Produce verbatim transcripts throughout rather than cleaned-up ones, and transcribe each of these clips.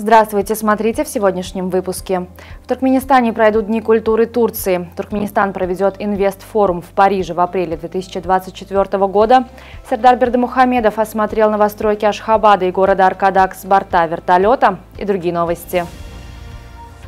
Здравствуйте! Смотрите в сегодняшнем выпуске. В Туркменистане пройдут Дни культуры Турции. Туркменистан проведет инвестфорум в Париже в апреле две тысячи двадцать четвёртого года. Сердар Бердымухамедов осмотрел новостройки Ашхабада и города Аркадаг с борта вертолета и другие новости.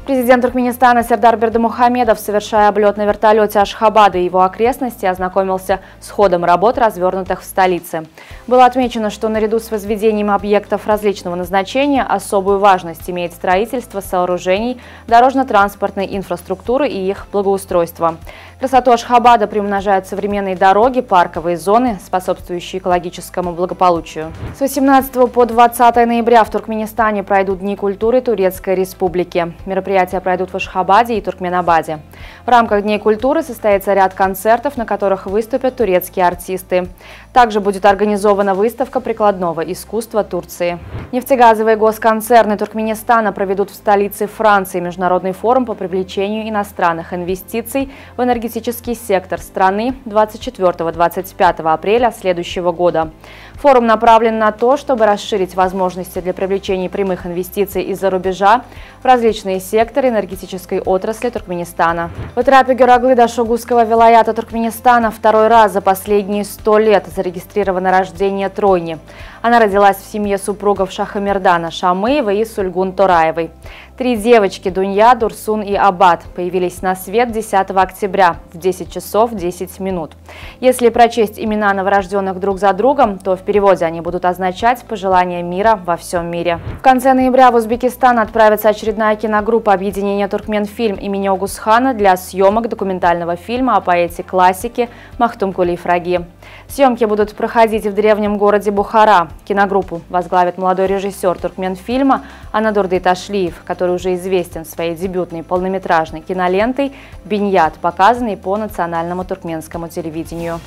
Президент Туркменистана Сердар Бердымухамедов, совершая облет на вертолете Ашхабада и его окрестности, ознакомился с ходом работ, развернутых в столице. Было отмечено, что наряду с возведением объектов различного назначения особую важность имеет строительство сооружений, дорожно-транспортной инфраструктуры и их благоустройство. Красоту Ашхабада приумножают современные дороги, парковые зоны, способствующие экологическому благополучию. С восемнадцатого по двадцатое ноября в Туркменистане пройдут Дни культуры Турецкой Республики. Мероприятия пройдут в Ашхабаде и Туркменабаде. В рамках Дней культуры состоится ряд концертов, на которых выступят турецкие артисты. Также будет организована выставка прикладного искусства Турции. Нефтегазовые госконцерны Туркменистана проведут в столице Франции международный форум по привлечению иностранных инвестиций в энергетический сектор страны двадцать четвёртого — двадцать пятого апреля следующего года. Форум направлен на то, чтобы расширить возможности для привлечения прямых инвестиций из-за рубежа в различные секторы энергетической отрасли Туркменистана. В Атрапе Гераглы Дашогузского вилаята Туркменистана второй раз за последние сто лет зарегистрировано рождение тройни. Она родилась в семье супругов Шахамирдана Шамыева и Сульгун-Тораевой. Три девочки Дунья, Дурсун и Абад появились на свет десятого октября в десять часов десять минут. Если прочесть имена новорожденных друг за другом, то в переводе они будут означать пожелание мира во всем мире. В конце ноября в Узбекистан отправится очередная киногруппа объединения «Туркменфильм» имени Огусхана для съемок документального фильма о поэте-классике Махтумкули Фраги. Съемки будут проходить в древнем городе Бухара. Киногруппу возглавит молодой режиссер «Туркменфильма» Анадурды Ташлиев, который уже известен своей дебютной полнометражной кинолентой «Беньят», показанной по национальному туркменскому телевидению.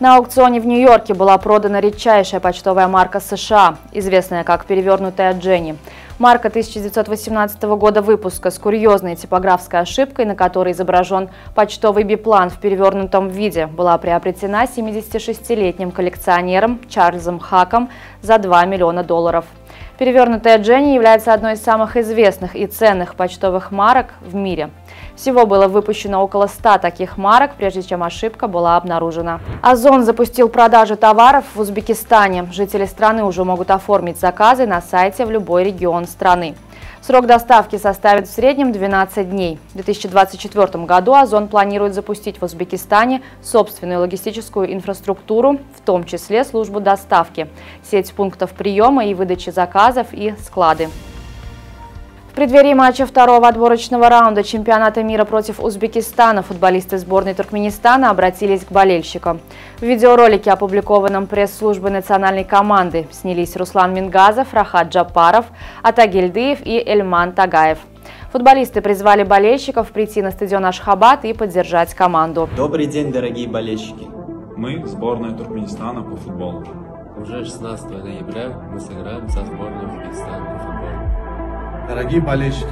На аукционе в Нью-Йорке была продана редчайшая почтовая марка США, известная как «Перевернутая Дженни». Марка тысяча девятьсот восемнадцатого года выпуска с курьезной типографской ошибкой, на которой изображен почтовый биплан в перевернутом виде, была приобретена семидесятишестилетним коллекционером Чарльзом Хаком за два миллиона долларов. «Перевернутая Дженни» является одной из самых известных и ценных почтовых марок в мире. Всего было выпущено около ста таких марок, прежде чем ошибка была обнаружена. Озон запустил продажи товаров в Узбекистане. Жители страны уже могут оформить заказы на сайте в любой регион страны. Срок доставки составит в среднем двенадцать дней. В две тысячи двадцать четвёртом году Озон планирует запустить в Узбекистане собственную логистическую инфраструктуру, в том числе службу доставки, сеть пунктов приема и выдачи заказов и склады. В преддверии матча второго отборочного раунда чемпионата мира против Узбекистана футболисты сборной Туркменистана обратились к болельщикам. В видеоролике, опубликованном пресс-службой национальной команды, снялись Руслан Мингазов, Рахат Джапаров, Атагильдыев и Эльман Тагаев. Футболисты призвали болельщиков прийти на стадион Ашхабад и поддержать команду. Добрый день, дорогие болельщики! Мы – сборная Туркменистана по футболу. Уже шестнадцатого ноября мы сыграем со сборной Узбекистана по футболу. Дорогие болельщики,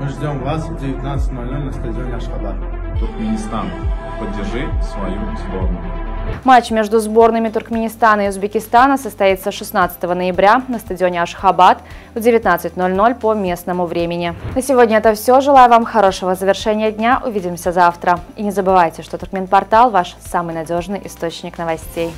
мы ждем вас в девятнадцать ноль ноль на стадионе Ашхабад. Туркменистан, поддержи свою сборную. Матч между сборными Туркменистана и Узбекистана состоится шестнадцатого ноября на стадионе Ашхабад в девятнадцать ноль ноль по местному времени. На сегодня это все. Желаю вам хорошего завершения дня. Увидимся завтра. И не забывайте, что Туркменпортал – ваш самый надежный источник новостей.